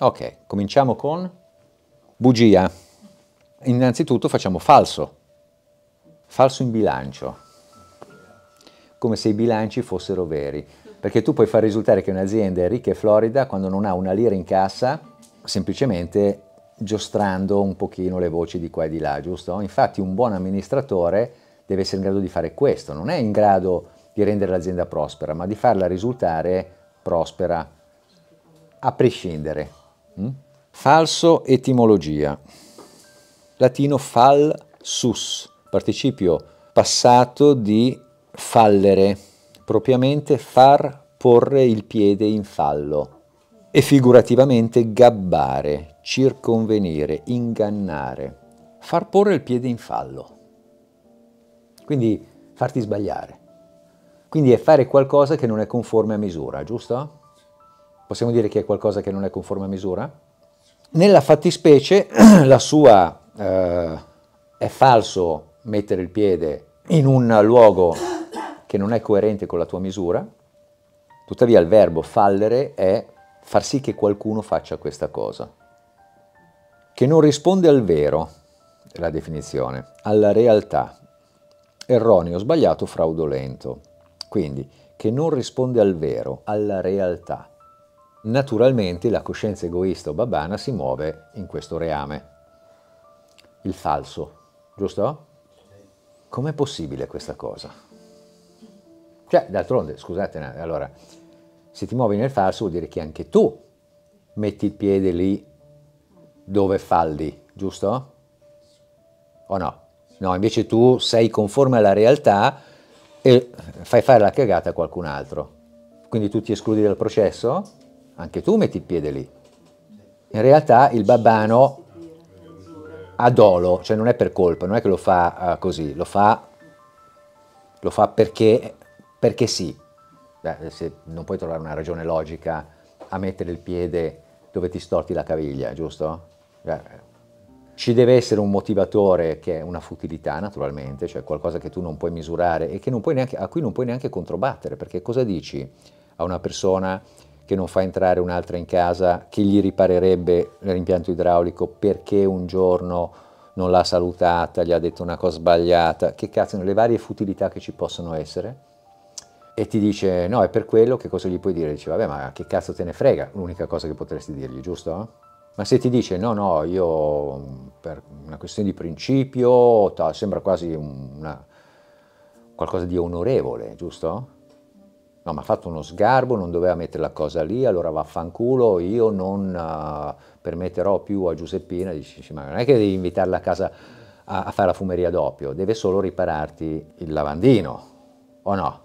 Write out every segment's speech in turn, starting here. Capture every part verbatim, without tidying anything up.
Ok, cominciamo con bugia. Innanzitutto facciamo falso, falso in bilancio, come se i bilanci fossero veri, perché tu puoi far risultare che un'azienda è ricca e florida quando non ha una lira in cassa, semplicemente giostrando un pochino le voci di qua e di là, giusto? Infatti un buon amministratore deve essere in grado di fare questo, non è in grado di rendere l'azienda prospera, ma di farla risultare prospera, a prescindere. Mm? Falso etimologia, latino falsus, participio passato di fallere, propriamente far porre il piede in fallo, e figurativamente gabbare, circonvenire, ingannare, far porre il piede in fallo, quindi farti sbagliare, quindi è fare qualcosa che non è conforme a misura, giusto? Possiamo dire che è qualcosa che non è conforme a misura? Nella fattispecie la sua eh, è falso mettere il piede in un luogo che non è coerente con la tua misura, tuttavia il verbo fallere è far sì che qualcuno faccia questa cosa, che non risponde al vero, è la definizione, alla realtà, erroneo, sbagliato, fraudolento, quindi che non risponde al vero, alla realtà. Naturalmente la coscienza egoista o babbana si muove in questo reame, il falso, giusto? Com'è possibile questa cosa? Cioè, d'altronde, scusate, allora, se ti muovi nel falso vuol dire che anche tu metti il piede lì dove falli, giusto? O no? No, invece tu sei conforme alla realtà e fai fare la cagata a qualcun altro. Quindi tu ti escludi dal processo? Anche tu metti il piede lì. In realtà il babbano ha dolo, cioè non è per colpa, non è che lo fa così, lo fa, lo fa perché, perché sì. Beh, se non puoi trovare una ragione logica a mettere il piede dove ti storti la caviglia, giusto? Beh, ci deve essere un motivatore che è una futilità, naturalmente, cioè qualcosa che tu non puoi misurare e che non puoi neanche, a cui non puoi neanche controbattere, perché cosa dici a una persona che non fa entrare un'altra in casa, che gli riparerebbe l'impianto idraulico perché un giorno non l'ha salutata, gli ha detto una cosa sbagliata, che cazzo, le varie futilità che ci possono essere, e ti dice no, è per quello, che cosa gli puoi dire? Dice vabbè, ma che cazzo te ne frega, l'unica cosa che potresti dirgli, giusto? Ma se ti dice no, no, io per una questione di principio, sembra quasi una, qualcosa di onorevole, giusto? No, ma ha fatto uno sgarbo, non doveva mettere la cosa lì, allora vaffanculo, io non uh, permetterò più a Giuseppina, dici, ma non è che devi invitarla a casa a, a fare la fumeria doppio, deve solo ripararti il lavandino, o no?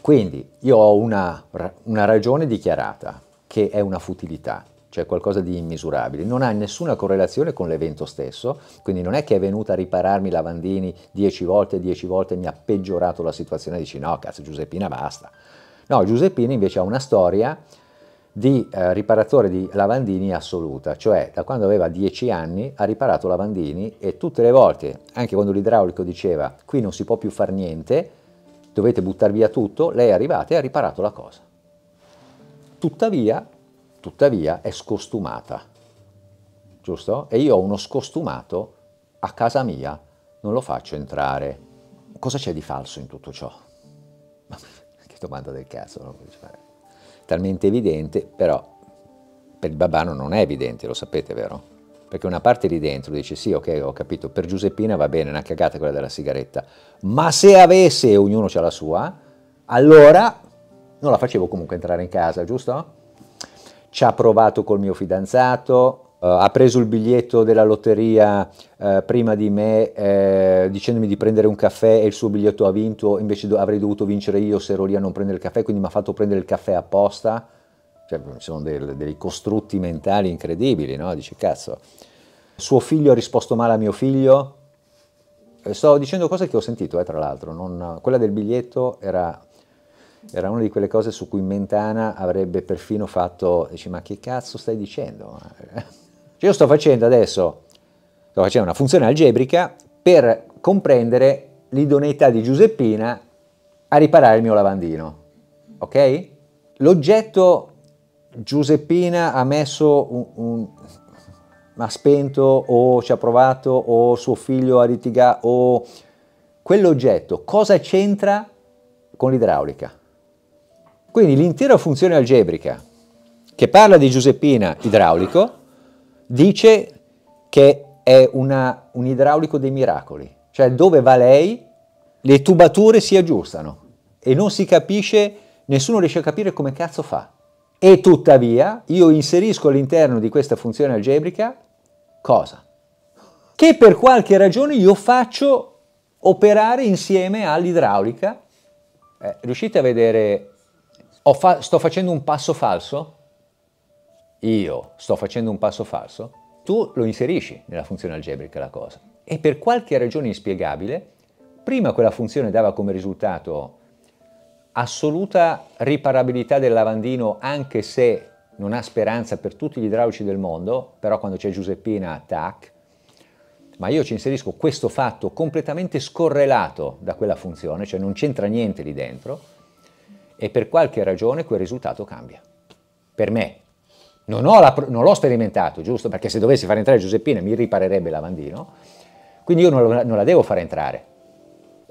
Quindi io ho una, una ragione dichiarata, che è una futilità, cioè qualcosa di immisurabile, non ha nessuna correlazione con l'evento stesso, quindi non è che è venuta a ripararmi i lavandini dieci volte, dieci volte e mi ha peggiorato la situazione, dici no, cazzo Giuseppina basta. No, Giuseppina invece ha una storia di eh, riparatore di lavandini assoluta, cioè da quando aveva dieci anni ha riparato lavandini e tutte le volte, anche quando l'idraulico diceva qui non si può più far niente, dovete buttare via tutto, lei è arrivata e ha riparato la cosa. Tuttavia, tuttavia è scostumata, giusto? E io ho uno scostumato a casa mia, non lo faccio entrare. Cosa c'è di falso in tutto ciò? Che domanda del cazzo, no? Talmente evidente, però per il babbano non è evidente, lo sapete, vero? Perché una parte lì dentro dice sì, ok, ho capito, per Giuseppina va bene, una cagata quella della sigaretta, ma se avesse, ognuno c'ha la sua, allora non la facevo comunque entrare in casa, giusto? Ci ha provato col mio fidanzato, uh, ha preso il biglietto della lotteria uh, prima di me eh, dicendomi di prendere un caffè e il suo biglietto ha vinto, invece do avrei dovuto vincere io se ero lì a non prendere il caffè, quindi mi ha fatto prendere il caffè apposta. Cioè, sono dei, dei costrutti mentali incredibili, no? Dice, cazzo, suo figlio ha risposto male a mio figlio. E sto dicendo cose che ho sentito, eh, tra l'altro. Quella del biglietto era... Era una di quelle cose su cui Mentana avrebbe perfino fatto, dici, ma che cazzo stai dicendo? Cioè, io sto facendo adesso, sto facendo una funzione algebrica per comprendere l'idoneità di Giuseppina a riparare il mio lavandino, ok? L'oggetto Giuseppina ha messo un, un ha spento o ci ha provato o suo figlio ha litigato o quell'oggetto, cosa c'entra con l'idraulica? Quindi l'intera funzione algebrica che parla di Giuseppina idraulico dice che è una, un idraulico dei miracoli, cioè dove va lei le tubature si aggiustano e non si capisce, nessuno riesce a capire come cazzo fa. E tuttavia io inserisco all'interno di questa funzione algebrica cosa? Che per qualche ragione io faccio operare insieme all'idraulica. Eh, riuscite a vedere? Ho fa- sto facendo un passo falso? Io sto facendo un passo falso? Tu lo inserisci nella funzione algebrica la cosa. E per qualche ragione inspiegabile, prima quella funzione dava come risultato assoluta riparabilità del lavandino, anche se non ha speranza per tutti gli idraulici del mondo, però quando c'è Giuseppina, tac. Ma io ci inserisco questo fatto completamente scorrelato da quella funzione, cioè non c'entra niente lì dentro, e per qualche ragione quel risultato cambia. Per me. Non l'ho sperimentato, giusto? Perché se dovessi far entrare Giuseppina mi riparerebbe il lavandino, quindi io non la, non la devo far entrare.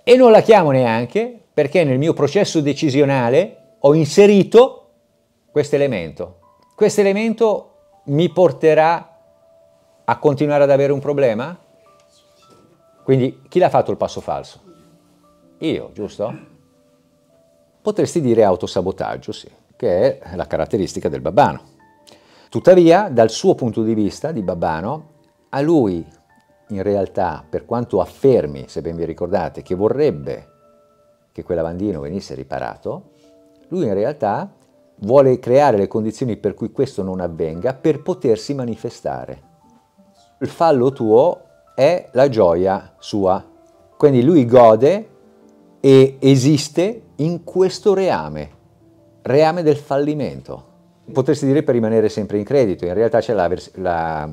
E non la chiamo neanche, perché nel mio processo decisionale ho inserito questo elemento. Questo elemento mi porterà a continuare ad avere un problema? Quindi chi l'ha fatto il passo falso? Io, giusto? Potresti dire autosabotaggio, sì, che è la caratteristica del babbano. Tuttavia, dal suo punto di vista di babbano, a lui in realtà, per quanto affermi, se ben vi ricordate, che vorrebbe che quel lavandino venisse riparato, lui in realtà vuole creare le condizioni per cui questo non avvenga per potersi manifestare. Il fallo tuo è la gioia sua, quindi lui gode e esiste in questo reame, reame del fallimento. Potresti dire per rimanere sempre in credito, in realtà c'è la, la,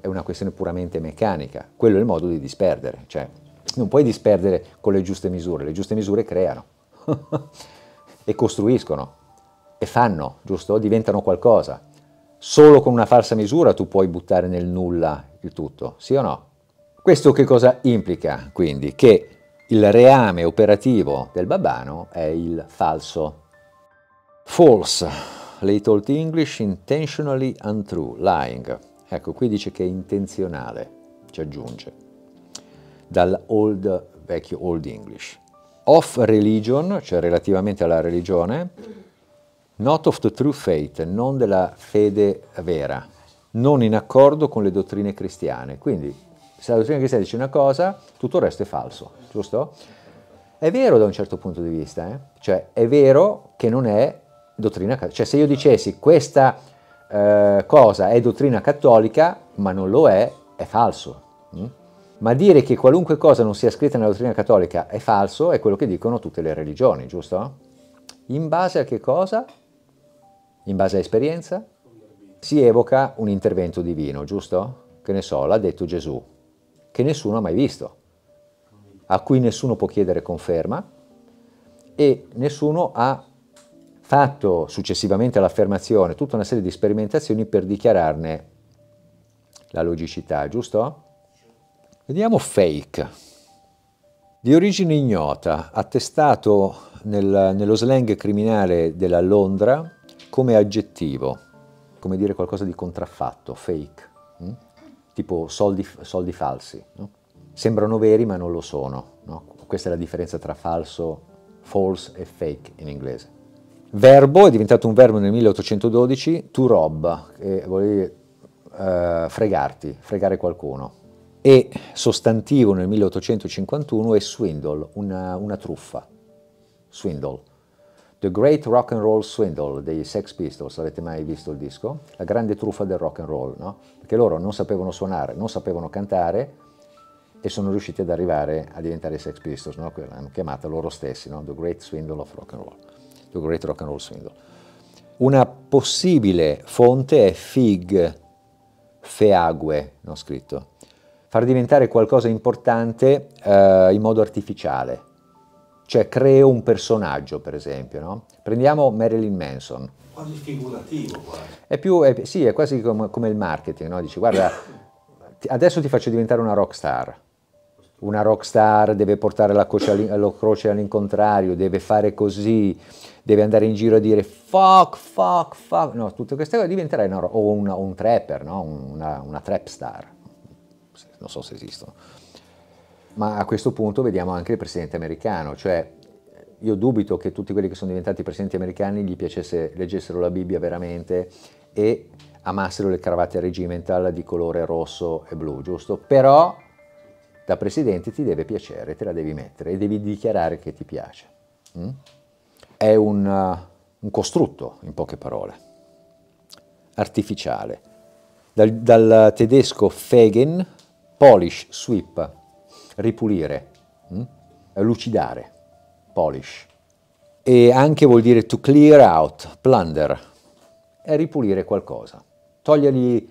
è una questione puramente meccanica, quello è il modo di disperdere, cioè non puoi disperdere con le giuste misure, le giuste misure creano e costruiscono e fanno, giusto? Diventano qualcosa. Solo con una falsa misura tu puoi buttare nel nulla il tutto, sì o no? Questo che cosa implica quindi? Che il reame operativo del babbano è il falso. False, little English, intentionally untrue, lying. Ecco, qui dice che è intenzionale, ci aggiunge. Dal old, vecchio Old English. Of religion, cioè relativamente alla religione, not of the true faith, non della fede vera, non in accordo con le dottrine cristiane. Quindi, se la dottrina cristiana dice una cosa, tutto il resto è falso, giusto? È vero da un certo punto di vista, eh? Cioè è vero che non è dottrina cattolica. Cioè se io dicessi questa eh, cosa è dottrina cattolica, ma non lo è, è falso. Mm? Ma dire che qualunque cosa non sia scritta nella dottrina cattolica è falso è quello che dicono tutte le religioni, giusto? In base a che cosa? In base a esperienza? Si evoca un intervento divino, giusto? Che ne so, l'ha detto Gesù, che nessuno ha mai visto, a cui nessuno può chiedere conferma e nessuno ha fatto successivamente all'affermazione tutta una serie di sperimentazioni per dichiararne la logicità, giusto? Vediamo fake, di origine ignota, attestato nel, nello slang criminale della Londra come aggettivo, come dire qualcosa di contraffatto, fake, hm? Tipo soldi, soldi falsi, no? Sembrano veri ma non lo sono, no? Questa è la differenza tra falso, false e fake in inglese. Verbo, è diventato un verbo nel milleottocentododici, to rob, che vuol dire eh, fregarti, fregare qualcuno. E sostantivo nel milleottocentocinquantuno è swindle, una, una truffa, swindle. The Great Rock and Roll Swindle dei Sex Pistols, avete mai visto il disco? La grande truffa del rock and roll, no? Perché loro non sapevano suonare, non sapevano cantare e sono riusciti ad arrivare a diventare i Sex Pistols, no? L'hanno chiamata loro stessi, no? The Great Swindle of Rock and Roll, The Great Rock and Roll Swindle. Una possibile fonte è fig, feague, non scritto. Far diventare qualcosa importante eh, in modo artificiale, cioè creo un personaggio per esempio, no? Prendiamo Marilyn Manson. quasi figurativo. Guarda. È più, è, sì, è quasi come, come il marketing, no? Dici, guarda, ti, adesso ti faccio diventare una rockstar. Una rockstar deve portare la croce all'incontrario, deve fare così, deve andare in giro a dire fuck, fuck, fuck. No, tutte queste cose diventerai una, o una, un trapper, no? una, una trap star. Non so se esistono. Ma a questo punto vediamo anche il presidente americano, cioè io dubito che tutti quelli che sono diventati presidenti americani gli piacesse, leggessero la Bibbia veramente e amassero le cravatte regimental di colore rosso e blu, giusto? Però da presidente ti deve piacere, te la devi mettere e devi dichiarare che ti piace. Mm? È un, uh, un costrutto, in poche parole, artificiale. Dal, dal tedesco fegen, polish, sweep, ripulire, mm? lucidare, polish. E anche vuol dire to clear out, plunder, è ripulire qualcosa, togliergli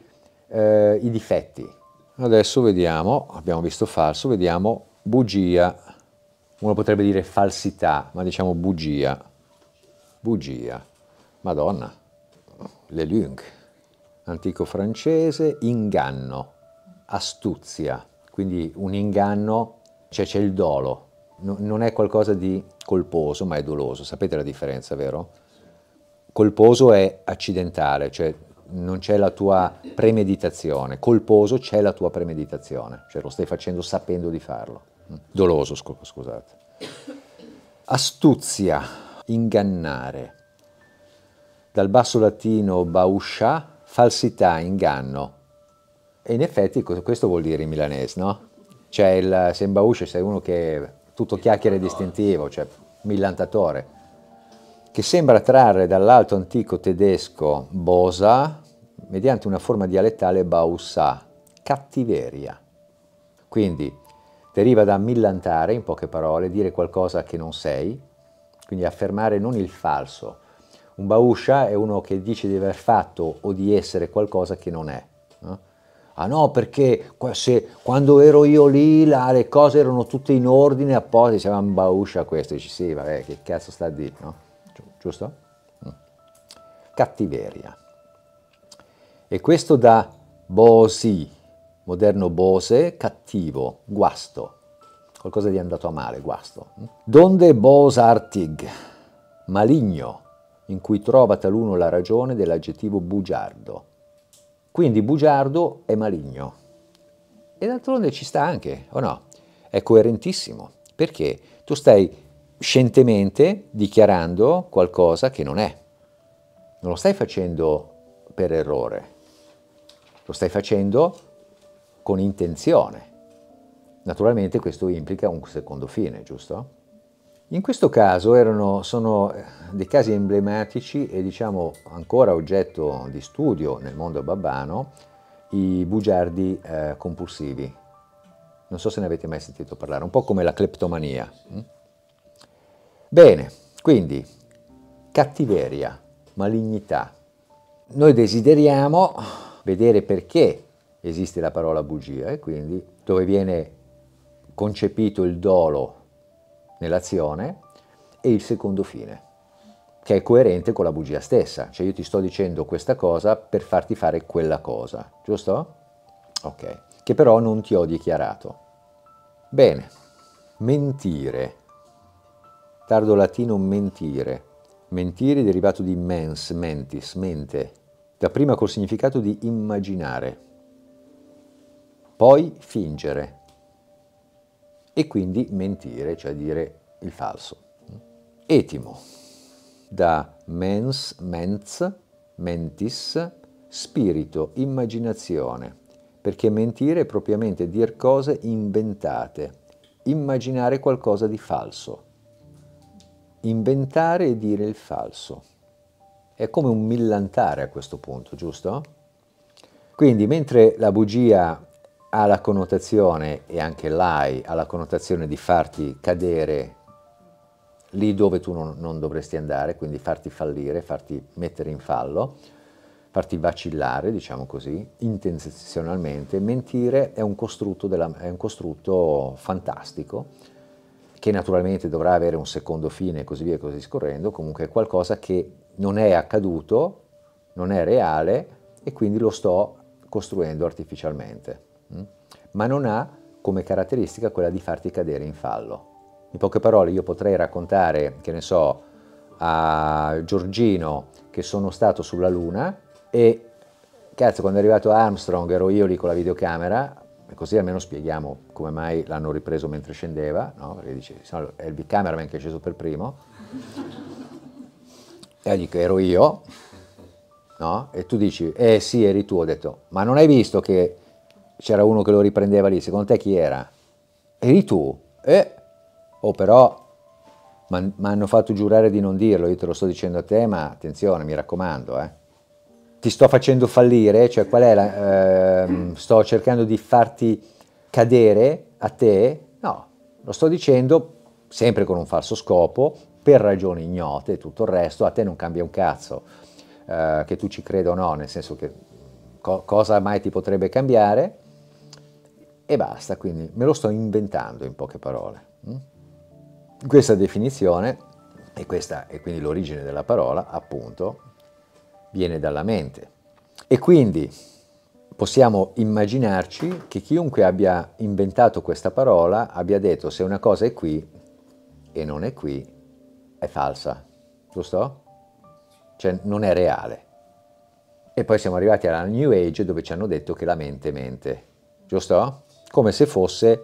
eh, i difetti. Adesso vediamo, abbiamo visto falso, vediamo bugia. Uno potrebbe dire falsità, ma diciamo bugia. Bugia. Madonna. Le lung. Antico francese, inganno, astuzia. Quindi un inganno, cioè c'è il dolo. No, non è qualcosa di colposo, ma è doloso. Sapete la differenza, vero? Colposo è accidentale, cioè non c'è la tua premeditazione, colposo c'è la tua premeditazione, cioè lo stai facendo sapendo di farlo, doloso scusate. Astuzia, ingannare, dal basso latino bauscia, falsità, inganno, e in effetti questo vuol dire in milanese, no? Cioè il, se in bauscia sei uno che è tutto chiacchiere distintivo, cioè millantatore, che sembra trarre dall'alto antico tedesco bosa, mediante una forma dialettale bausa, cattiveria. Quindi deriva da millantare, in poche parole, dire qualcosa che non sei, quindi affermare non il falso. Un bauscia è uno che dice di aver fatto o di essere qualcosa che non è. No? Ah no, perché se, quando ero io lì là, le cose erano tutte in ordine apposta, diceva un bauscia questo, dici sì, vabbè, che cazzo sta a dire, no? Giusto? Mm. Cattiveria. E questo da bosi, moderno bose, cattivo, guasto, qualcosa di andato a male, guasto. Mm. Donde bosartig, maligno, in cui trova taluno la ragione dell'aggettivo bugiardo. Quindi bugiardo è maligno. E d'altronde ci sta anche, o no? È coerentissimo, perché tu stai scientemente dichiarando qualcosa che non è. Non lo stai facendo per errore, lo stai facendo con intenzione. Naturalmente questo implica un secondo fine, giusto? In questo caso erano, sono dei casi emblematici e diciamo ancora oggetto di studio nel mondo babbano i bugiardi eh, compulsivi. Non so se ne avete mai sentito parlare, un po' come la cleptomania. Hm? Bene, quindi cattiveria, malignità. Noi desideriamo vedere perché esiste la parola bugia e quindi dove viene concepito il dolo nell'azione e il secondo fine, che è coerente con la bugia stessa. Cioè io ti sto dicendo questa cosa per farti fare quella cosa, giusto? Ok, che però non ti ho dichiarato. Bene, mentire. Tardo latino mentire, mentire derivato di mens, mentis, mente, dapprima col significato di immaginare, poi fingere e quindi mentire, cioè dire il falso. Etimo, da mens, mens, mentis, spirito, immaginazione, perché mentire è propriamente dire cose inventate, immaginare qualcosa di falso. Inventare e dire il falso. È come un millantare a questo punto, giusto? Quindi mentre la bugia ha la connotazione, e anche l'hai, ha la connotazione di farti cadere lì dove tu non, non dovresti andare, quindi farti fallire, farti mettere in fallo, farti vacillare, diciamo così, intenzionalmente, mentire è un costrutto, della, è un costrutto fantastico, che naturalmente dovrà avere un secondo fine e così via e così scorrendo, comunque è qualcosa che non è accaduto, non è reale e quindi lo sto costruendo artificialmente, ma non ha come caratteristica quella di farti cadere in fallo. In poche parole, io potrei raccontare, che ne so, a Giorgino che sono stato sulla Luna e cazzo, quando è arrivato Armstrong ero io lì con la videocamera, così almeno spieghiamo come mai l'hanno ripreso mentre scendeva, no? Perché dice, no, è il big cameraman che è sceso per primo, e io dico, ero io, no? E tu dici, eh sì, eri tu. Ho detto, ma non hai visto che c'era uno che lo riprendeva lì, secondo te chi era? Eri tu? Eh, oh però, mi hanno fatto giurare di non dirlo, io te lo sto dicendo a te, ma attenzione, mi raccomando, eh. Ti sto facendo fallire, cioè qual è la, eh, sto cercando di farti cadere a te? No, lo sto dicendo sempre con un falso scopo, per ragioni ignote e tutto il resto, a te non cambia un cazzo, eh, che tu ci creda o no, nel senso che co cosa mai ti potrebbe cambiare, e basta, quindi me lo sto inventando in poche parole. Hm? Questa definizione, e questa è quindi l'origine della parola, appunto, viene dalla mente, e quindi possiamo immaginarci che chiunque abbia inventato questa parola abbia detto, se una cosa è qui e non è qui è falsa, giusto? Cioè non è reale. E poi siamo arrivati alla New Age dove ci hanno detto che la mente mente, giusto? Come se fosse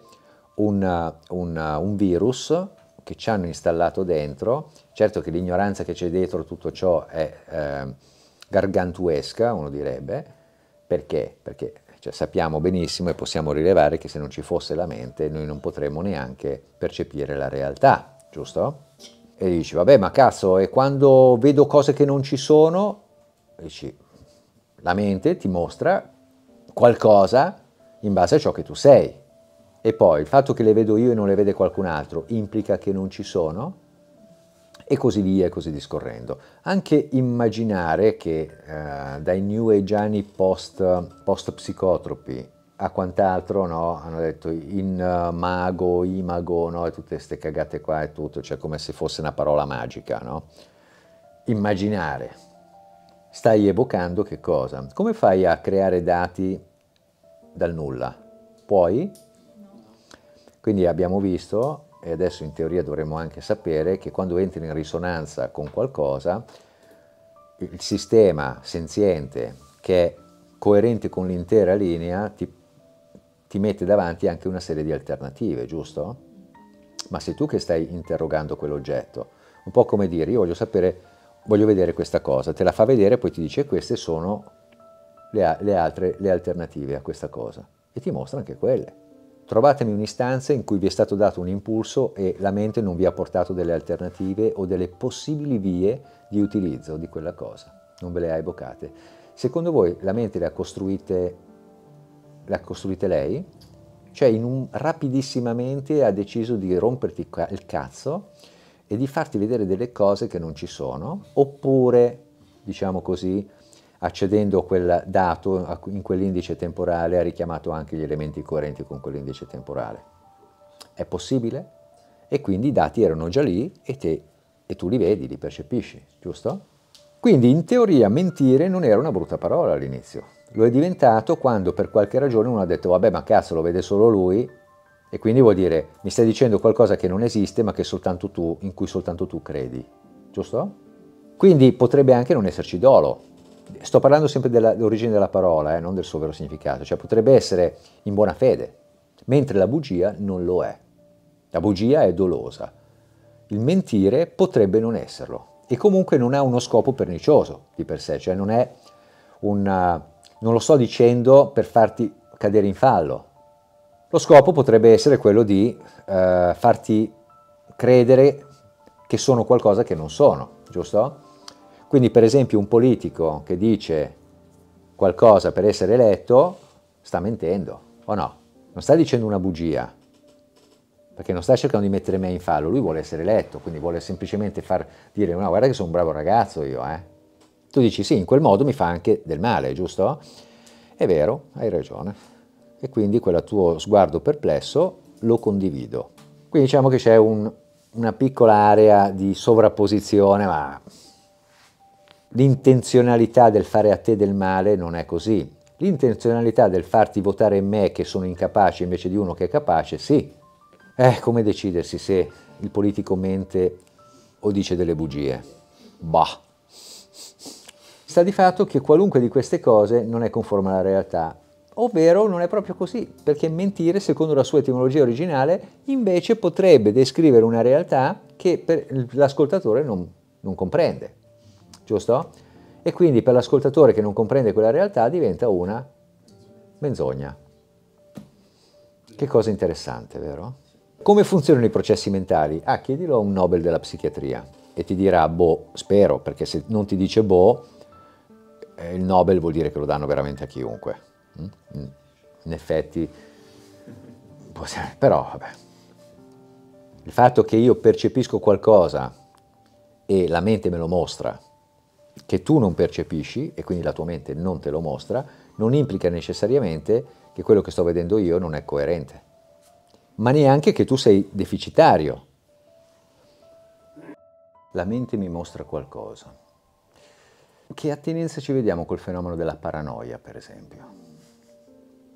un, un, un virus che ci hanno installato dentro. Certo che l'ignoranza che c'è dietro tutto ciò è eh, gargantuesca, uno direbbe, perché? Perché cioè, sappiamo benissimo e possiamo rilevare che se non ci fosse la mente noi non potremmo neanche percepire la realtà, giusto? E dici, vabbè, ma cazzo, e quando vedo cose che non ci sono, dici, la mente ti mostra qualcosa in base a ciò che tu sei. E poi il fatto che le vedo io e non le vede qualcun altro implica che non ci sono? E così via, e così discorrendo. Anche immaginare che eh, dai New Ageani post-psicotropi post a quant'altro, no? Hanno detto in uh, mago, imago, no? E tutte queste cagate qua e tutto, cioè come se fosse una parola magica, no? Immaginare. Stai evocando che cosa? Come fai a creare dati dal nulla? Puoi? Quindi abbiamo visto, e adesso in teoria dovremmo anche sapere, che quando entri in risonanza con qualcosa, il sistema senziente che è coerente con l'intera linea ti, ti mette davanti anche una serie di alternative, giusto? Ma sei tu che stai interrogando quell'oggetto. Un po' come dire, io voglio sapere, voglio vedere questa cosa, te la fa vedere, poi ti dice queste sono le, le altre, le alternative a questa cosa, e ti mostra anche quelle. Trovatemi un'istanza in cui vi è stato dato un impulso e la mente non vi ha portato delle alternative o delle possibili vie di utilizzo di quella cosa, non ve le ha evocate. Secondo voi la mente la costruite, la costruite lei? Cioè in un, rapidissimamente ha deciso di romperti il cazzo e di farti vedere delle cose che non ci sono, oppure, diciamo così, accedendo a quel dato, in quell'indice temporale, ha richiamato anche gli elementi coerenti con quell'indice temporale. È possibile? E quindi i dati erano già lì e, te, e tu li vedi, li percepisci, giusto? Quindi in teoria mentire non era una brutta parola all'inizio. Lo è diventato quando per qualche ragione uno ha detto, vabbè, ma cazzo, lo vede solo lui, e quindi vuol dire, mi stai dicendo qualcosa che non esiste ma che soltanto tu, in cui soltanto tu credi, giusto? Quindi potrebbe anche non esserci dolo. Sto parlando sempre dell'origine della parola, eh, non del suo vero significato, cioè potrebbe essere in buona fede, mentre la bugia non lo è. La bugia è dolosa, il mentire potrebbe non esserlo, e comunque non ha uno scopo pernicioso di per sé, cioè non è una, non lo sto dicendo per farti cadere in fallo. Lo scopo potrebbe essere quello di eh, farti credere che sono qualcosa che non sono, giusto? Quindi per esempio un politico che dice qualcosa per essere eletto sta mentendo, o no? Non sta dicendo una bugia, perché non sta cercando di mettere me in fallo, lui vuole essere eletto, quindi vuole semplicemente far dire, no, guarda che sono un bravo ragazzo io, eh. Tu dici, sì, in quel modo mi fa anche del male, giusto? È vero, hai ragione. E quindi quel tuo sguardo perplesso lo condivido. Quindi diciamo che c'è un, una piccola area di sovrapposizione, ma l'intenzionalità del fare a te del male non è così. L'intenzionalità del farti votare me che sono incapace invece di uno che è capace, sì. Eh, come decidersi se il politico mente o dice delle bugie? Bah! Sta di fatto che qualunque di queste cose non è conforme alla realtà, ovvero non è proprio così, perché mentire, secondo la sua etimologia originale, invece potrebbe descrivere una realtà che per l'ascoltatore non, non comprende, giusto? E quindi per l'ascoltatore che non comprende quella realtà diventa una menzogna. Che cosa interessante, vero? Come funzionano i processi mentali? Ah, chiedilo a un Nobel della psichiatria e ti dirà boh, spero, perché se non ti dice boh, eh, il Nobel vuol dire che lo danno veramente a chiunque. Mm? In effetti, però vabbè. Il fatto che io percepisco qualcosa e la mente me lo mostra, che tu non percepisci e quindi la tua mente non te lo mostra, non implica necessariamente che quello che sto vedendo io non è coerente. Ma neanche che tu sei deficitario. La mente mi mostra qualcosa. Che attinenza ci vediamo col fenomeno della paranoia, per esempio?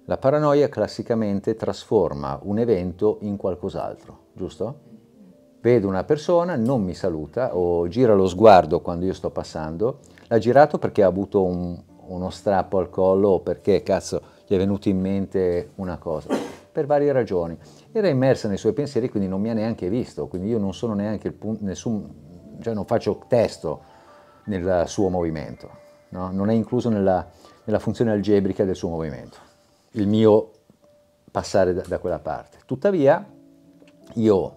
La paranoia classicamente trasforma un evento in qualcos'altro, giusto? Vedo una persona, non mi saluta, o gira lo sguardo quando io sto passando, l'ha girato perché ha avuto un, uno strappo al collo o perché, cazzo, gli è venuta in mente una cosa. Per varie ragioni, era immersa nei suoi pensieri, quindi non mi ha neanche visto, quindi io non sono neanche il punto, nessun, cioè non faccio testo nel suo movimento, no? Non è incluso nella, nella funzione algebrica del suo movimento, il mio passare da, da quella parte. Tuttavia, io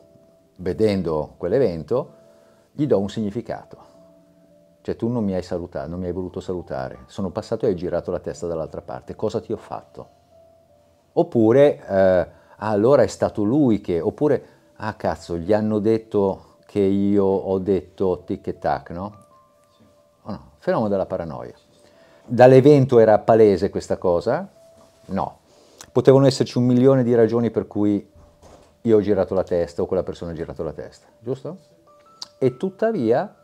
vedendo quell'evento gli do un significato, cioè tu non mi hai salutato, non mi hai voluto salutare, sono passato e hai girato la testa dall'altra parte, cosa ti ho fatto? Oppure, eh, allora è stato lui che, oppure, ah cazzo, gli hanno detto che io ho detto tic e tac, no? Oh no, fenomeno della paranoia. Dall'evento era palese questa cosa? No. Potevano esserci un milione di ragioni per cui io ho girato la testa o quella persona ha girato la testa, giusto? E tuttavia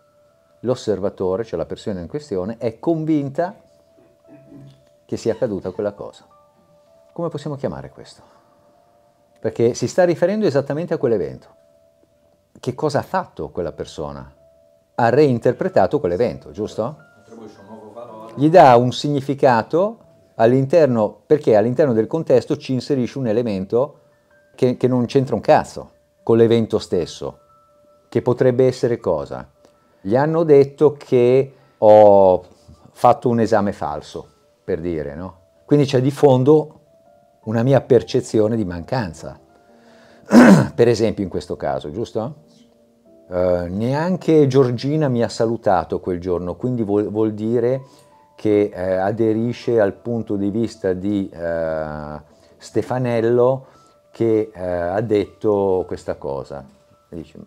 l'osservatore, cioè la persona in questione, è convinta che sia accaduta quella cosa. Come possiamo chiamare questo? Perché si sta riferendo esattamente a quell'evento. Che cosa ha fatto quella persona? Ha reinterpretato quell'evento, giusto? Attribuisce un nuovo valore. Gli dà un significato all'interno, perché all'interno del contesto ci inserisce un elemento che, che non c'entra un cazzo con l'evento stesso, che potrebbe essere cosa? Gli hanno detto che ho fatto un esame falso, per dire, no? Quindi c'è di fondo una mia percezione di mancanza, per esempio in questo caso, giusto? Eh, neanche Giorgina mi ha salutato quel giorno, quindi vuol, vuol dire che eh, aderisce al punto di vista di eh, Stefanello che eh, ha detto questa cosa. Dice,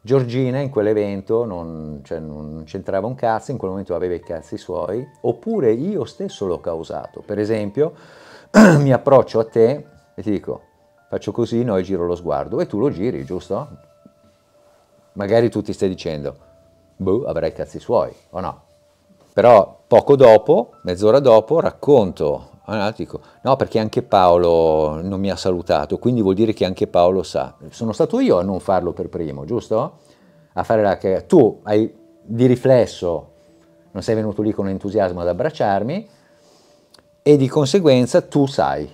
Giorgina in quell'evento non, cioè, non c'entrava un cazzo, in quel momento aveva i cazzi suoi, oppure io stesso l'ho causato, per esempio. Mi approccio a te e ti dico, faccio così, no, e giro lo sguardo, e tu lo giri, giusto? Magari tu ti stai dicendo, boh, avrai cazzi suoi, o no? Però poco dopo, mezz'ora dopo, racconto, allora, dico, no, perché anche Paolo non mi ha salutato, quindi vuol dire che anche Paolo sa. Sono stato io a non farlo per primo, giusto? A fare la cagata. Tu hai, di riflesso, non sei venuto lì con entusiasmo ad abbracciarmi, e di conseguenza tu sai,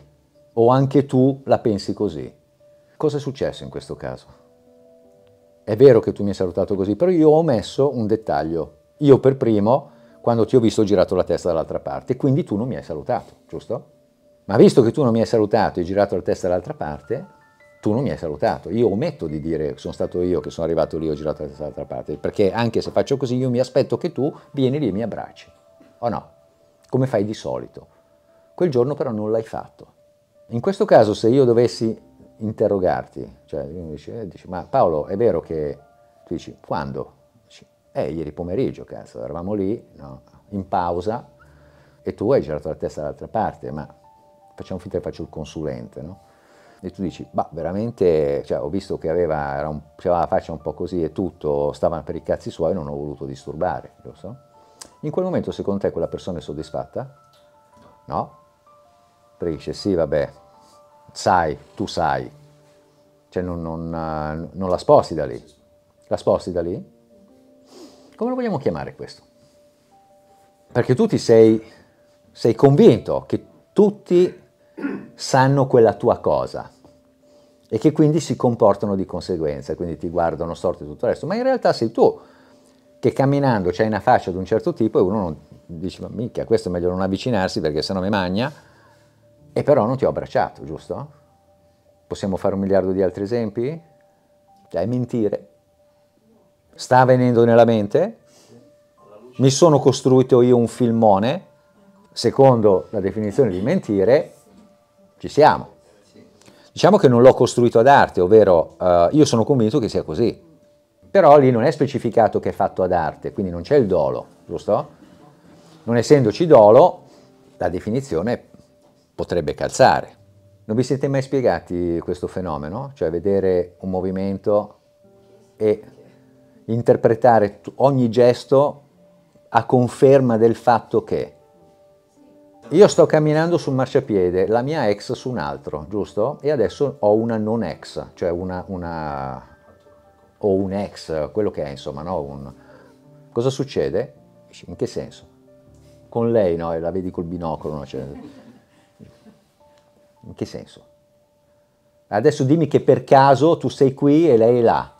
o anche tu la pensi così. Cosa è successo in questo caso? È vero che tu mi hai salutato così, però io ho omesso un dettaglio. Io per primo, quando ti ho visto, ho girato la testa dall'altra parte, quindi tu non mi hai salutato, giusto? Ma visto che tu non mi hai salutato e hai girato la testa dall'altra parte, tu non mi hai salutato. Io ometto di dire sono stato io che sono arrivato lì e ho girato la testa dall'altra parte, perché anche se faccio così io mi aspetto che tu vieni lì e mi abbracci, o no? Come fai di solito. Quel giorno però non l'hai fatto. In questo caso se io dovessi interrogarti, cioè io mi dice, eh, dici, ma Paolo è vero che, tu dici, quando? Dici, eh ieri pomeriggio, cazzo, eravamo lì, no, in pausa, e tu hai girato la testa dall'altra parte, ma facciamo finta che faccio il consulente, no? E tu dici, ma veramente, cioè, ho visto che aveva, era un, aveva la faccia un po' così e tutto, stava per i cazzi suoi, non ho voluto disturbare, giusto? In quel momento secondo te quella persona è soddisfatta? No? Perché dice sì, vabbè, sai, tu sai, cioè non, non, non la sposti da lì. La sposti da lì? Come lo vogliamo chiamare questo? Perché tu ti sei, sei convinto che tutti sanno quella tua cosa e che quindi si comportano di conseguenza, quindi ti guardano storti e tutto il resto, ma in realtà sei tu che camminando c'hai una faccia di un certo tipo e uno non, dice ma minchia, questo è meglio non avvicinarsi perché sennò mi magna, e però non ti ho abbracciato, giusto? Possiamo fare un miliardo di altri esempi? Cioè mentire. Sta venendo nella mente? Mi sono costruito io un filmone, secondo la definizione di mentire, ci siamo. Diciamo che non l'ho costruito ad arte, ovvero eh, io sono convinto che sia così. Però lì non è specificato che è fatto ad arte, quindi non c'è il dolo, giusto? Non essendoci dolo, la definizione potrebbe calzare. Non vi siete mai spiegati questo fenomeno? Cioè vedere un movimento e interpretare ogni gesto a conferma del fatto che io sto camminando sul marciapiede, la mia ex su un altro, giusto? E adesso ho una non ex, cioè una... una o un ex, quello che è, insomma, no? Un... Cosa succede? In che senso? Con lei, no? La vedi col binocolo, no? Cioè... In che senso? Adesso dimmi che per caso tu sei qui e lei è là.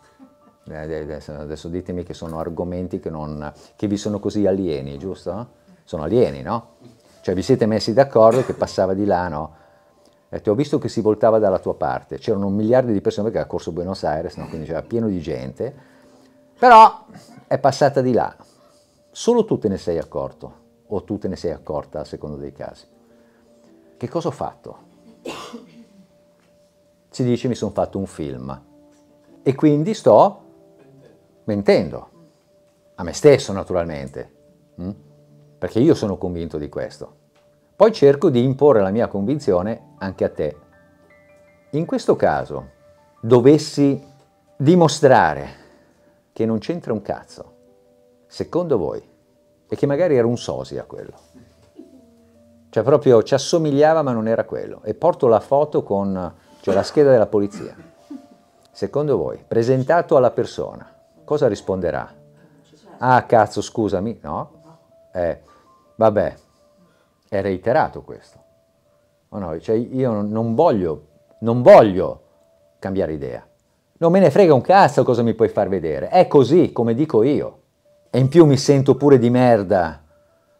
Adesso ditemi che sono argomenti che, non... che vi sono così alieni, giusto? Sono alieni, no? Cioè vi siete messi d'accordo che passava di là, no? Eh, ti ho visto che si voltava dalla tua parte, c'erano un miliardo di persone perché era corso Buenos Aires, no? Quindi c'era pieno di gente, però è passata di là. Solo tu te ne sei accorto, o tu te ne sei accorta a seconda dei casi. Che cosa ho fatto? Si dice mi sono fatto un film e quindi sto mentendo, a me stesso naturalmente, hm? Perché io sono convinto di questo. Poi cerco di imporre la mia convinzione anche a te. In questo caso dovessi dimostrare che non c'entra un cazzo, secondo voi, e che magari era un sosia quello, cioè proprio ci assomigliava ma non era quello, e porto la foto con, cioè, la scheda della polizia, secondo voi, presentato alla persona, cosa risponderà? Ah cazzo scusami, no? Eh, vabbè. È reiterato questo, o no? Cioè io non voglio, non voglio cambiare idea, non me ne frega un cazzo cosa mi puoi far vedere, è così come dico io, e in più mi sento pure di merda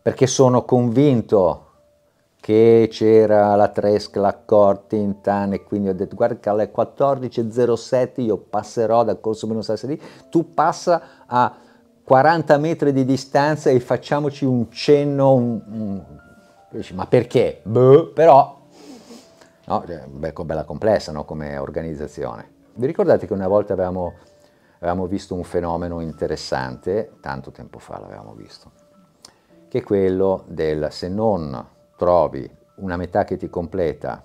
perché sono convinto che c'era la Tresca, la Cortintan, e quindi ho detto guarda che alle quattordici e zero sette io passerò da Corso Buenos Aires lì, tu passa a quaranta metri di distanza e facciamoci un cenno, un, un ma perché? Beh, però... No, bella complessa, no? Come organizzazione. Vi ricordate che una volta avevamo, avevamo visto un fenomeno interessante, tanto tempo fa l'avevamo visto, che è quello del se non trovi una metà che ti completa,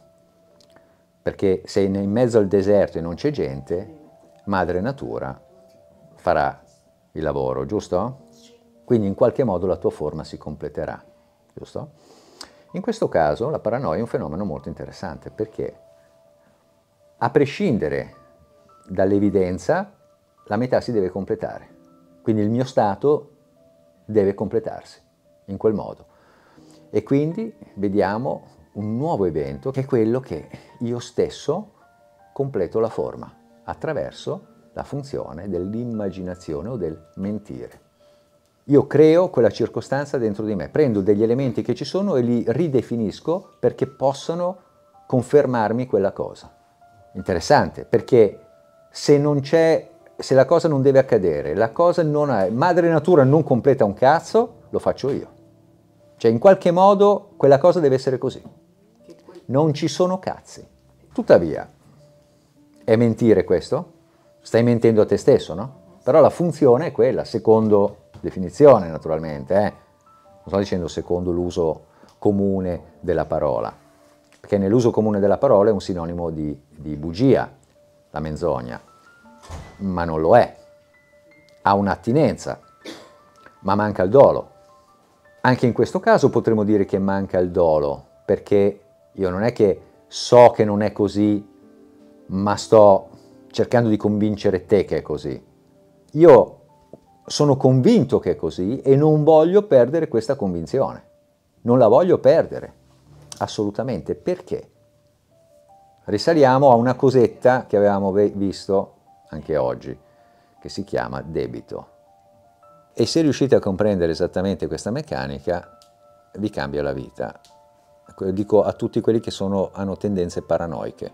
perché sei in mezzo al deserto e non c'è gente, madre natura farà il lavoro, giusto? Quindi in qualche modo la tua forma si completerà, giusto? In questo caso la paranoia è un fenomeno molto interessante perché a prescindere dall'evidenza la metà si deve completare, quindi il mio stato deve completarsi in quel modo e quindi vediamo un nuovo evento che è quello che io stesso completo la forma attraverso la funzione dell'immaginazione o del mentire. Io creo quella circostanza dentro di me, prendo degli elementi che ci sono e li ridefinisco perché possano confermarmi quella cosa. Interessante, perché se non c'è, se la cosa non deve accadere, la cosa non è, madre natura non completa un cazzo, lo faccio io. Cioè in qualche modo quella cosa deve essere così. Non ci sono cazzi. Tuttavia, è mentire questo? Stai mentendo a te stesso, no? Però la funzione è quella, secondo... definizione naturalmente, eh? Non sto dicendo secondo l'uso comune della parola, perché nell'uso comune della parola è un sinonimo di, di bugia, la menzogna, ma non lo è, ha un'attinenza, ma manca il dolo, Anche in questo caso potremmo dire che manca il dolo, perché io non è che so che non è così, ma sto cercando di convincere te che è così. Io sono convinto che è così e non voglio perdere questa convinzione. Non la voglio perdere, assolutamente. Perché? Risaliamo a una cosetta che avevamo visto anche oggi, che si chiama debito. E se riuscite a comprendere esattamente questa meccanica, vi cambia la vita. Dico a tutti quelli che sono, hanno tendenze paranoiche,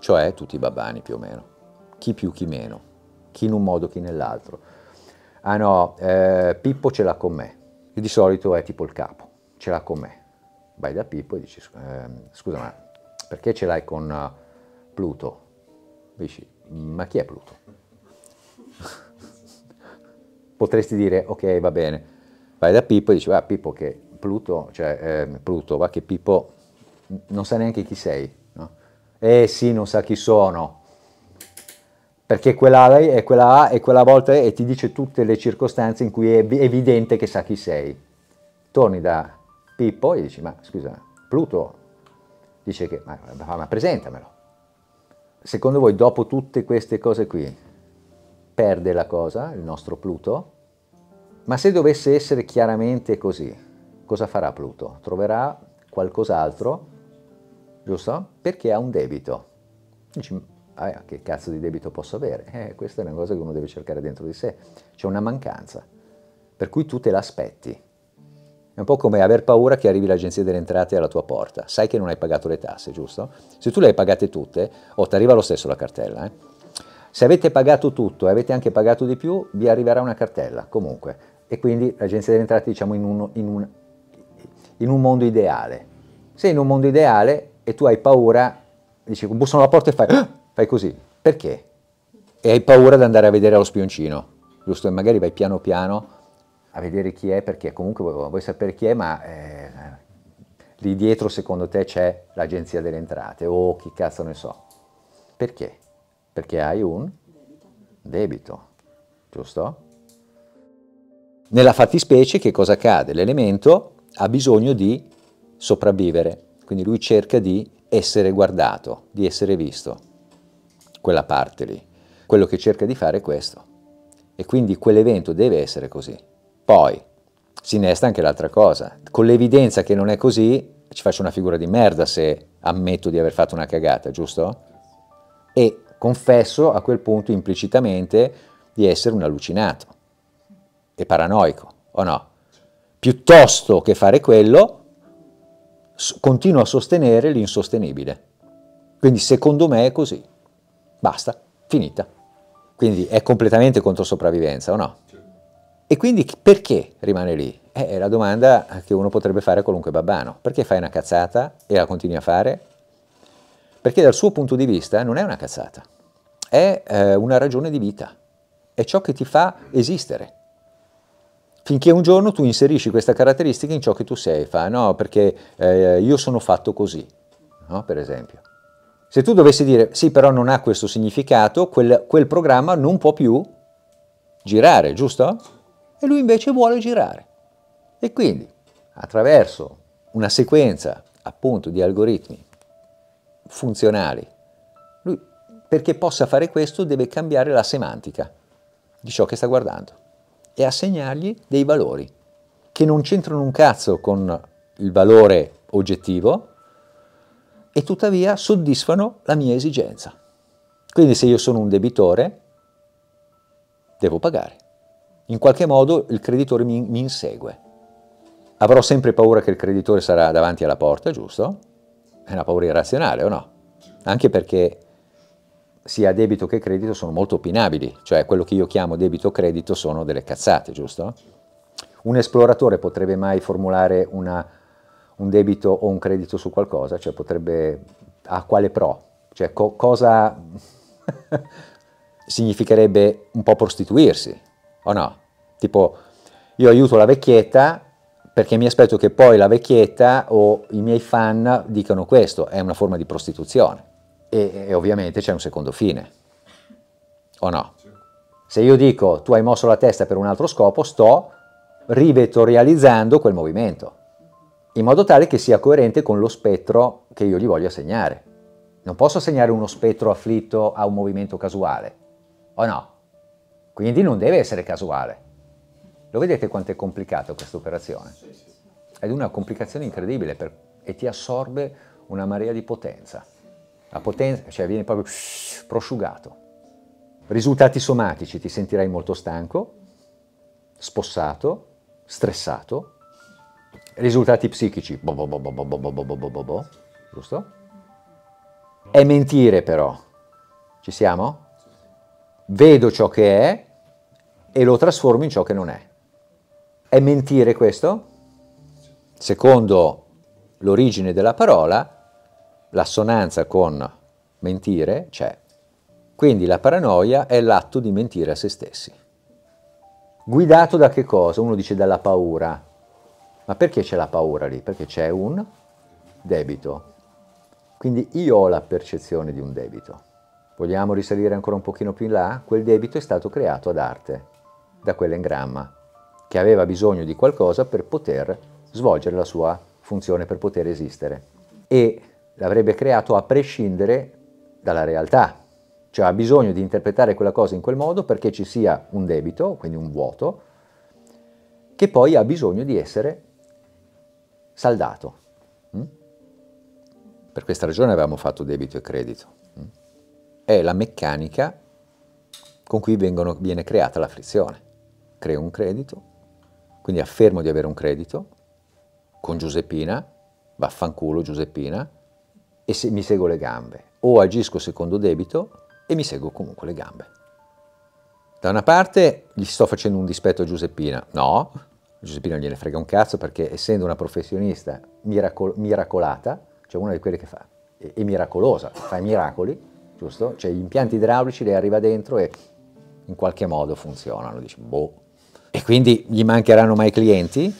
cioè tutti i babbani più o meno, chi più chi meno, chi in un modo chi nell'altro. Ah no, eh, Pippo ce l'ha con me, e di solito è tipo il capo, ce l'ha con me. Vai da Pippo e dici, eh, scusa ma perché ce l'hai con Pluto? Dici, ma chi è Pluto? Potresti dire, ok, va bene, vai da Pippo e dici, va Pippo che Pluto, cioè eh, Pluto, va che Pippo non sa neanche chi sei, no? Eh sì, non sa chi sono, perché quella A e quella A e quella volta e ti dice tutte le circostanze in cui è evidente che sa chi sei. Torni da Pippo e dici, ma scusa, Pluto dice che, ma, ma presentamelo. Secondo voi, dopo tutte queste cose qui, perde la cosa, il nostro Pluto? Ma se dovesse essere chiaramente così, cosa farà Pluto? Troverà qualcos'altro, giusto? Perché ha un debito. Dici, ah, che cazzo di debito posso avere? Eh, questa è una cosa che uno deve cercare dentro di sé. C'è una mancanza, per cui tu te l'aspetti. È un po' come aver paura che arrivi l'agenzia delle entrate alla tua porta. Sai che non hai pagato le tasse, giusto? Se tu le hai pagate tutte, o oh, ti arriva lo stesso la cartella, eh? Se avete pagato tutto e avete anche pagato di più, vi arriverà una cartella, comunque. E quindi l'agenzia delle entrate, diciamo, in un... In un in un mondo ideale. Sei in un mondo ideale e tu hai paura, dici, bussano alla porta e fai, ah! fai così, perché? E hai paura di andare a vedere allo spioncino, giusto? E magari vai piano piano a vedere chi è, perché comunque vuoi, vuoi sapere chi è, ma eh, lì dietro secondo te c'è l'agenzia delle entrate, o chi cazzo ne so. Perché? Perché hai un debito, giusto? Nella fattispecie che cosa accade? L'elemento ha bisogno di sopravvivere, quindi lui cerca di essere guardato, di essere visto, quella parte lì. Quello che cerca di fare è questo, e quindi quell'evento deve essere così. Poi si innesta anche l'altra cosa, con l'evidenza che non è così ci faccio una figura di merda se ammetto di aver fatto una cagata, giusto? E confesso a quel punto implicitamente di essere un allucinato e paranoico, o no? Piuttosto che fare quello, continuo a sostenere l'insostenibile. Quindi secondo me è così. Basta, finita. Quindi è completamente contro sopravvivenza, o no? E quindi perché rimane lì? Eh, è la domanda che uno potrebbe fare a qualunque babbano. Perché fai una cazzata e la continui a fare? Perché dal suo punto di vista non è una cazzata, è eh, una ragione di vita. È ciò che ti fa esistere. Finché un giorno tu inserisci questa caratteristica in ciò che tu sei, fa, no, perché eh, io sono fatto così, no? Per esempio. Se tu dovessi dire, sì, però non ha questo significato, quel, quel programma non può più girare, giusto? E lui invece vuole girare. E quindi, attraverso una sequenza, appunto, di algoritmi funzionali, lui, perché possa fare questo, deve cambiare la semantica di ciò che sta guardando e assegnargli dei valori che non c'entrano un cazzo con il valore oggettivo e tuttavia soddisfano la mia esigenza. Quindi se io sono un debitore, devo pagare. In qualche modo il creditore mi, mi insegue. Avrò sempre paura che il creditore sarà davanti alla porta, giusto? È una paura irrazionale, o no? Anche perché sia debito che credito sono molto opinabili, cioè quello che io chiamo debito credito sono delle cazzate, giusto? Un esploratore potrebbe mai formulare una, un debito o un credito su qualcosa? Cioè potrebbe, a quale pro? Cioè co cosa significherebbe un po' prostituirsi, o no? Tipo io aiuto la vecchietta perché mi aspetto che poi la vecchietta o i miei fan dicano questo, è una forma di prostituzione. E, e ovviamente c'è un secondo fine, o no? Se io dico tu hai mosso la testa per un altro scopo, sto rivettorializzando quel movimento, in modo tale che sia coerente con lo spettro che io gli voglio assegnare. Non posso assegnare uno spettro afflitto a un movimento casuale, o no? Quindi non deve essere casuale. Lo vedete quanto è complicato questa operazione? Ed una complicazione incredibile per, e ti assorbe una marea di potenza. La potenza, cioè viene proprio prosciugato. Risultati somatici: ti sentirai molto stanco, spossato, stressato. Risultati psichici, bo bo bo bo bo bo bo bo bo bo, giusto? È mentire però. Ci siamo? Vedo ciò che è e lo trasformo in ciò che non è. È mentire questo? Secondo l'origine della parola, l'assonanza con mentire c'è. Quindi la paranoia è l'atto di mentire a se stessi. Guidato da che cosa? Uno dice dalla paura. Ma perché c'è la paura lì? Perché c'è un debito. Quindi io ho la percezione di un debito. Vogliamo risalire ancora un pochino più in là? Quel debito è stato creato ad arte, da quell'engramma, che aveva bisogno di qualcosa per poter svolgere la sua funzione, per poter esistere. E l'avrebbe creato a prescindere dalla realtà. Cioè ha bisogno di interpretare quella cosa in quel modo perché ci sia un debito, quindi un vuoto, che poi ha bisogno di essere saldato. Per questa ragione avevamo fatto debito e credito. È la meccanica con cui vengono, viene creata la frizione. Creo un credito, quindi affermo di avere un credito, con Giuseppina, vaffanculo Giuseppina, e se mi seguo le gambe, o agisco secondo debito e mi seguo comunque le gambe. Da una parte gli sto facendo un dispetto a Giuseppina, no, Giuseppina gliene frega un cazzo perché essendo una professionista miracol miracolata, cioè una di quelle che fa, è, è miracolosa, fa i miracoli, giusto? Cioè gli impianti idraulici le arriva dentro e in qualche modo funzionano, dice, boh. E quindi gli mancheranno mai clienti?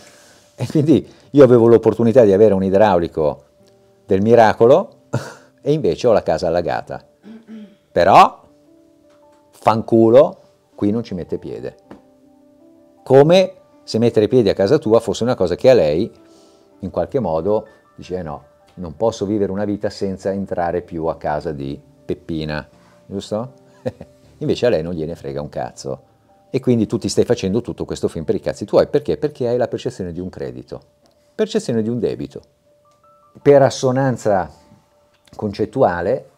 E quindi io avevo l'opportunità di avere un idraulico del miracolo e invece ho la casa allagata. Però, fanculo, qui non ci mette piede. Come se mettere piedi a casa tua fosse una cosa che a lei, in qualche modo, dice, eh no, non posso vivere una vita senza entrare più a casa di Peppina, giusto? Invece a lei non gliene frega un cazzo. E quindi tu ti stai facendo tutto questo film per i cazzi tuoi. Perché? Perché hai la percezione di un credito, percezione di un debito. Per assonanza concettuale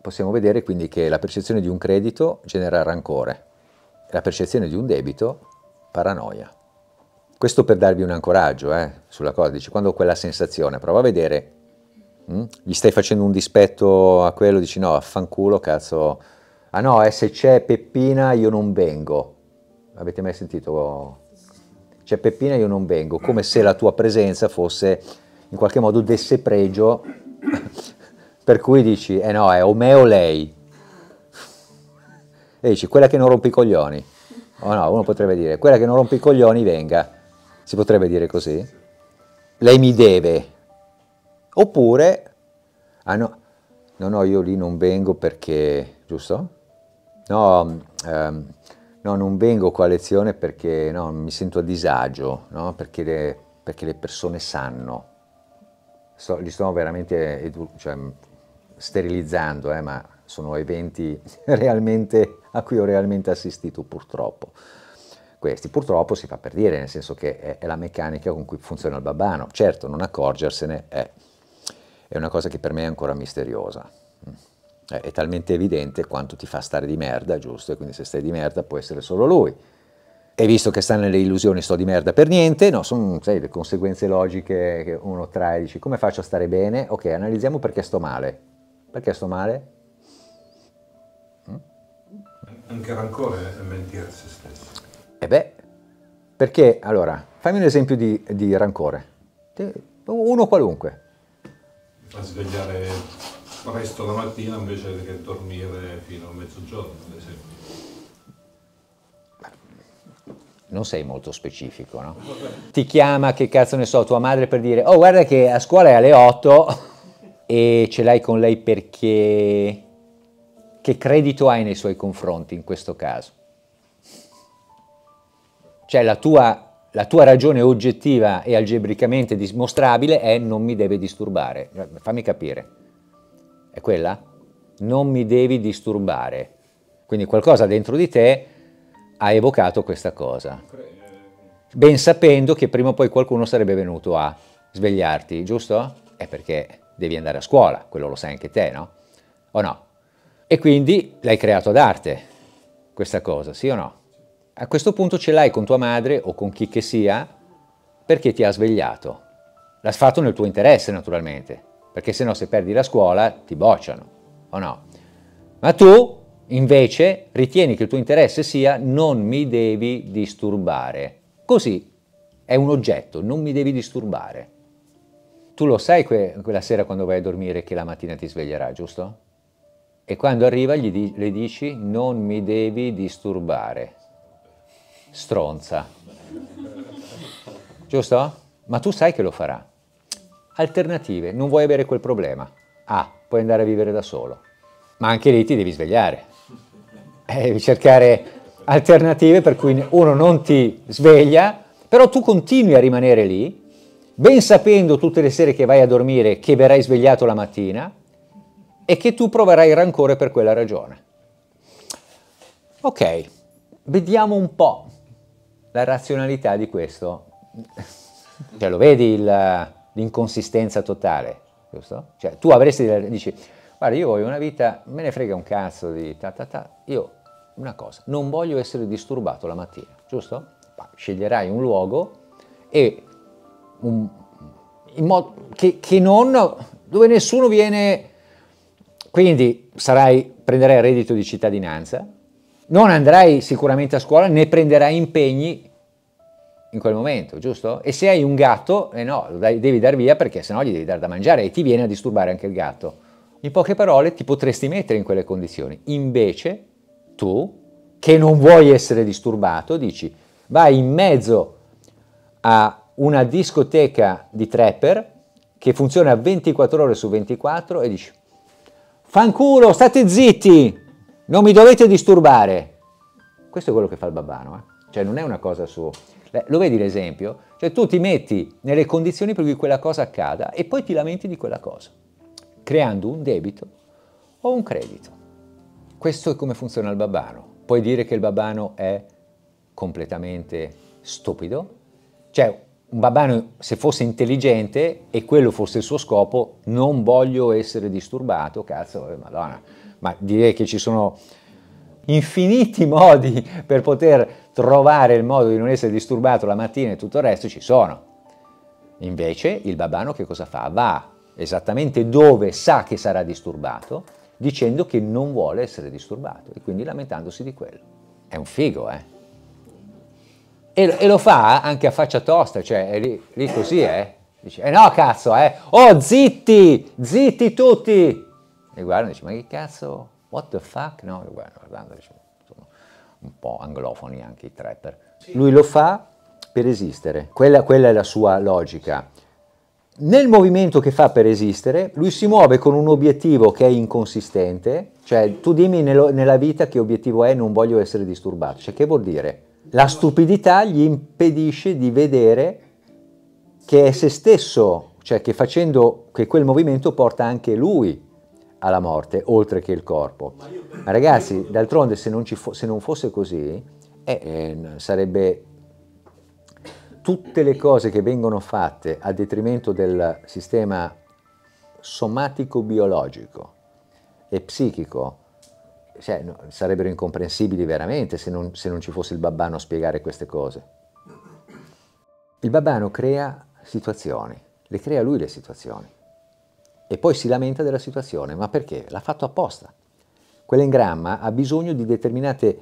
possiamo vedere quindi che la percezione di un credito genera rancore, la percezione di un debito paranoia. Questo per darvi un ancoraggio eh, sulla cosa, dici, quando ho quella sensazione, prova a vedere. Gli stai facendo un dispetto a quello, dici no, affanculo, cazzo, ah no, eh, se c'è Peppina io non vengo, avete mai sentito? C'è Peppina io non vengo, come se la tua presenza fosse, in qualche modo, desse pregio, per cui dici, eh no, è o me o lei, e dici, quella che non rompe i coglioni, o no, uno potrebbe dire, quella che non rompe i coglioni venga, si potrebbe dire così, lei mi deve. Oppure, ah no, no, no, io lì non vengo perché, giusto? No, ehm, no, non vengo qua a lezione perché no, mi sento a disagio, no? Perché le, perché le persone sanno. So, li sto veramente cioè, sterilizzando, eh, ma sono eventi realmente, a cui ho realmente assistito purtroppo. Questi purtroppo si fa per dire, nel senso che è, è la meccanica con cui funziona il babbano. Certo, non accorgersene è... è una cosa che per me è ancora misteriosa, è, è talmente evidente quanto ti fa stare di merda, giusto? E quindi se stai di merda può essere solo lui. E visto che sta nelle illusioni sto di merda per niente, no, sono sai, le conseguenze logiche che uno trae, dici come faccio a stare bene? Ok, analizziamo perché sto male. Perché sto male? Mm? Anche rancore è mentire a se stesso. E beh, perché, allora, fammi un esempio di, di rancore, uno qualunque. A svegliare presto la mattina invece che dormire fino a mezzogiorno, ad esempio. Non sei molto specifico, no? Vabbè. Ti chiama, che cazzo ne so, tua madre per dire, oh guarda che a scuola è alle otto e ce l'hai con lei perché... Che credito hai nei suoi confronti in questo caso? Cioè la tua la tua ragione oggettiva e algebricamente dimostrabile è non mi deve disturbare. Fammi capire, è quella? Non mi devi disturbare. Quindi qualcosa dentro di te ha evocato questa cosa, ben sapendo che prima o poi qualcuno sarebbe venuto a svegliarti, giusto? È perché devi andare a scuola, quello lo sai anche te, no? O no? E quindi l'hai creato ad arte, questa cosa, sì o no? A questo punto ce l'hai con tua madre o con chi che sia perché ti ha svegliato. L'ha fatto nel tuo interesse, naturalmente, perché se no se perdi la scuola ti bocciano, o no? Ma tu, invece, ritieni che il tuo interesse sia non mi devi disturbare. Così, è un oggetto, non mi devi disturbare. Tu lo sai que- quella sera quando vai a dormire che la mattina ti sveglierà, giusto? E quando arriva gli di- le dici non mi devi disturbare. Stronza, giusto? Ma tu sai che lo farà. Alternative, non vuoi avere quel problema. Ah, puoi andare a vivere da solo, ma anche lì ti devi svegliare, eh, devi cercare alternative per cui uno non ti sveglia, però tu continui a rimanere lì, ben sapendo tutte le sere che vai a dormire che verrai svegliato la mattina e che tu proverai rancore per quella ragione. Ok, vediamo un po' la razionalità di questo. Cioè, lo vedi l'inconsistenza totale, giusto? Cioè, tu avresti, dici, guarda, io voglio una vita, me ne frega un cazzo di ta ta ta, io una cosa, non voglio essere disturbato la mattina, giusto? Ma sceglierai un luogo e un, in modo che, che non, dove nessuno viene, quindi sarai, prenderai il reddito di cittadinanza, non andrai sicuramente a scuola, ne prenderai impegni in quel momento, giusto? E se hai un gatto, eh no, lo dai, devi dar via perché sennò gli devi dare da mangiare e ti viene a disturbare anche il gatto. In poche parole ti potresti mettere in quelle condizioni, invece tu, che non vuoi essere disturbato, dici vai in mezzo a una discoteca di trapper che funziona ventiquattro ore su ventiquattro e dici fanculo, state zitti, non mi dovete disturbare. Questo è quello che fa il babbano, eh? Cioè non è una cosa su... Lo vedi l'esempio? Cioè tu ti metti nelle condizioni per cui quella cosa accada e poi ti lamenti di quella cosa, creando un debito o un credito. Questo è come funziona il babbano. Puoi dire che il babbano è completamente stupido? Cioè un babbano, se fosse intelligente e quello fosse il suo scopo, non voglio essere disturbato, cazzo, eh, madonna, ma direi che ci sono infiniti modi per poter trovare il modo di non essere disturbato la mattina e tutto il resto ci sono. Invece il babbano che cosa fa? Va esattamente dove sa che sarà disturbato, dicendo che non vuole essere disturbato e quindi lamentandosi di quello. È un figo, eh? E, e lo fa anche a faccia tosta, cioè è lì, lì così, eh? Dice, eh no cazzo, eh? Oh zitti, zitti tutti! E guarda e dice, ma che cazzo... What the fuck? No, guardando, sono un po' anglofoni anche i trapper. Sì. Lui lo fa per esistere, quella, quella è la sua logica. Nel movimento che fa per esistere, lui si muove con un obiettivo che è inconsistente, cioè tu dimmi nello, nella vita che obiettivo è non voglio essere disturbato, cioè che vuol dire? La stupidità gli impedisce di vedere che è se stesso, cioè che facendo che quel movimento porta anche lui alla morte, oltre che il corpo. Ma ragazzi, d'altronde se non, ci fo- se non fosse così, eh, eh, sarebbe tutte le cose che vengono fatte a detrimento del sistema somatico-biologico e psichico, cioè, no, sarebbero incomprensibili veramente se non, se non ci fosse il babbano a spiegare queste cose. Il babbano crea situazioni, le crea lui le situazioni. E poi si lamenta della situazione, ma perché? L'ha fatto apposta. Quell'engramma ha bisogno di determinate,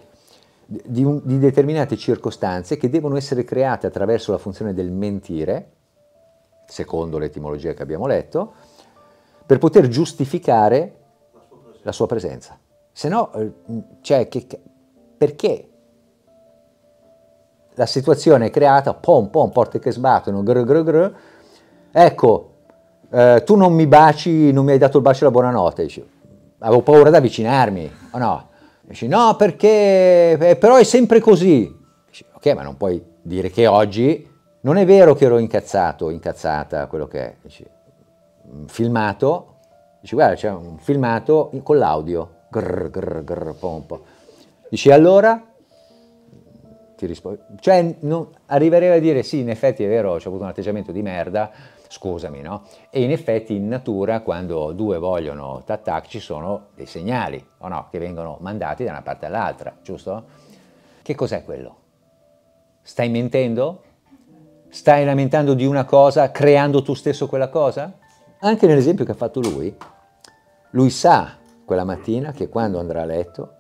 di, un, di determinate circostanze che devono essere create attraverso la funzione del mentire, secondo l'etimologia che abbiamo letto, per poter giustificare la sua presenza. La sua presenza. Se no, cioè, che, perché? La situazione è creata, pom pom, porte che sbattono, grr grr grr, ecco, Uh, tu non mi baci, non mi hai dato il bacio alla buonanotte, dici, avevo paura di avvicinarmi, o no? Dici, no perché, eh, però è sempre così, dici, ok, schema, non puoi dire che oggi non è vero che ero incazzato, incazzata, quello che è. Dici, filmato, dici guarda c'è un filmato con l'audio, grr, grr, grr, pompo. Dici allora, ti rispondo, cioè non, arriverei a dire sì, in effetti è vero, c'ho avuto un atteggiamento di merda, scusami, no? E in effetti in natura quando due vogliono tattac ci sono dei segnali, o no, che vengono mandati da una parte all'altra, giusto? Che cos'è quello? Stai mentendo? Stai lamentando di una cosa creando tu stesso quella cosa? Anche nell'esempio che ha fatto lui, lui sa quella mattina che quando andrà a letto,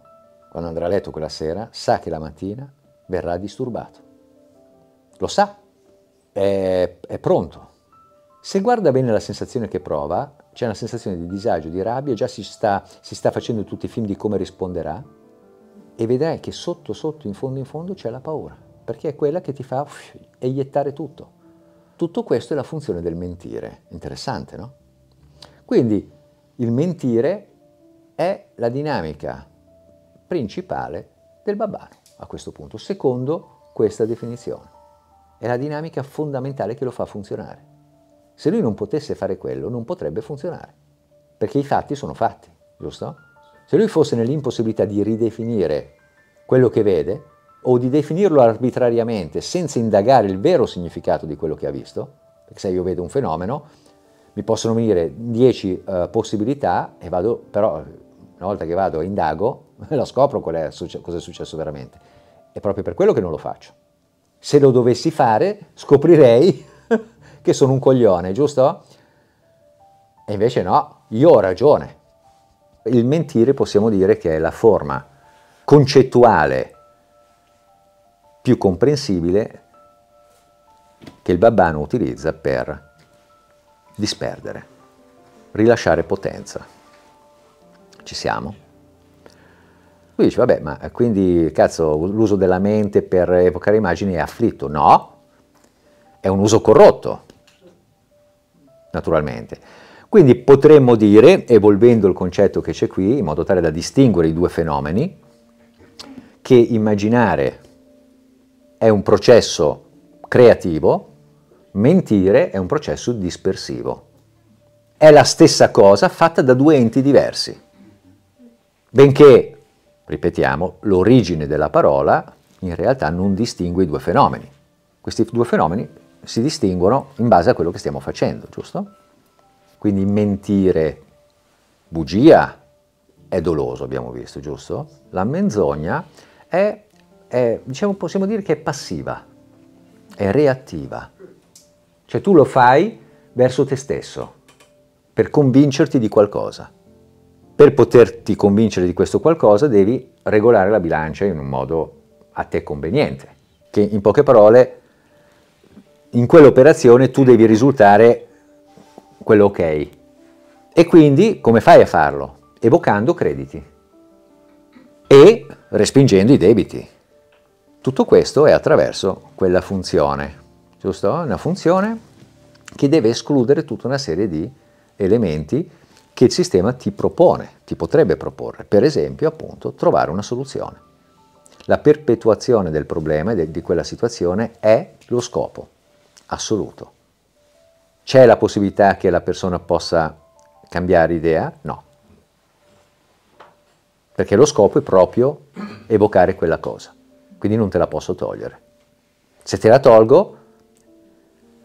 quando andrà a letto quella sera, sa che la mattina verrà disturbato. Lo sa, è, è pronto. Se guarda bene la sensazione che prova, c'è una sensazione di disagio, di rabbia, già si sta, si sta facendo tutti i film di come risponderà e vedrai che sotto sotto, in fondo in fondo, c'è la paura, perché è quella che ti fa uff, eiettare tutto. Tutto questo è la funzione del mentire, interessante, no? Quindi il mentire è la dinamica principale del babbano, a questo punto, secondo questa definizione. È la dinamica fondamentale che lo fa funzionare. Se lui non potesse fare quello, non potrebbe funzionare, perché i fatti sono fatti, giusto? Se lui fosse nell'impossibilità di ridefinire quello che vede, o di definirlo arbitrariamente senza indagare il vero significato di quello che ha visto, perché se io vedo un fenomeno mi possono venire dieci uh, possibilità e vado, però una volta che vado e indago lo scopro qual è, succe, cosa è successo veramente. È proprio per quello che non lo faccio. Se lo dovessi fare scoprirei che sono un coglione, giusto? E invece no, io ho ragione. Il mentire possiamo dire che è la forma concettuale più comprensibile che il babbano utilizza per disperdere, rilasciare potenza. Ci siamo? Lui dice, vabbè, ma quindi, cazzo, l'uso della mente per evocare immagini è afflitto? No, è un uso corrotto, naturalmente. Quindi potremmo dire, evolvendo il concetto che c'è qui, in modo tale da distinguere i due fenomeni, che immaginare è un processo creativo, mentire è un processo dispersivo. È la stessa cosa fatta da due enti diversi, benché, ripetiamo, l'origine della parola in realtà non distingue i due fenomeni. Questi due fenomeni si distinguono in base a quello che stiamo facendo, giusto? Quindi mentire, bugia, è doloso, abbiamo visto, giusto? La menzogna è... È, diciamo, possiamo dire che è passiva, è reattiva, cioè tu lo fai verso te stesso per convincerti di qualcosa. Per poterti convincere di questo qualcosa devi regolare la bilancia in un modo a te conveniente, che in poche parole in quell'operazione tu devi risultare quello ok. E quindi come fai a farlo? Evocando crediti e respingendo i debiti. Tutto questo è attraverso quella funzione, giusto? Una funzione che deve escludere tutta una serie di elementi che il sistema ti propone, ti potrebbe proporre. Per esempio, appunto, trovare una soluzione. La perpetuazione del problema e di quella situazione è lo scopo assoluto. C'è la possibilità che la persona possa cambiare idea? No. Perché lo scopo è proprio evocare quella cosa. Quindi non te la posso togliere. Se te la tolgo,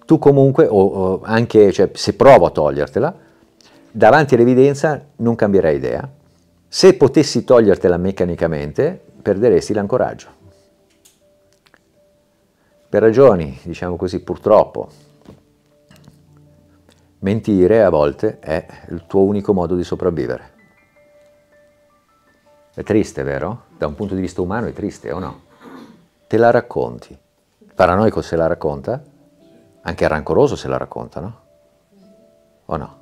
tu comunque, o, o anche cioè, se provo a togliertela, davanti all'evidenza non cambierai idea. Se potessi togliertela meccanicamente, perderesti l'ancoraggio. Per ragioni, diciamo così, purtroppo, mentire a volte è il tuo unico modo di sopravvivere. È triste, vero? Da un punto di vista umano è triste, o no? Te la racconti. Il paranoico se la racconta, anche il rancoroso se la racconta, no? O no?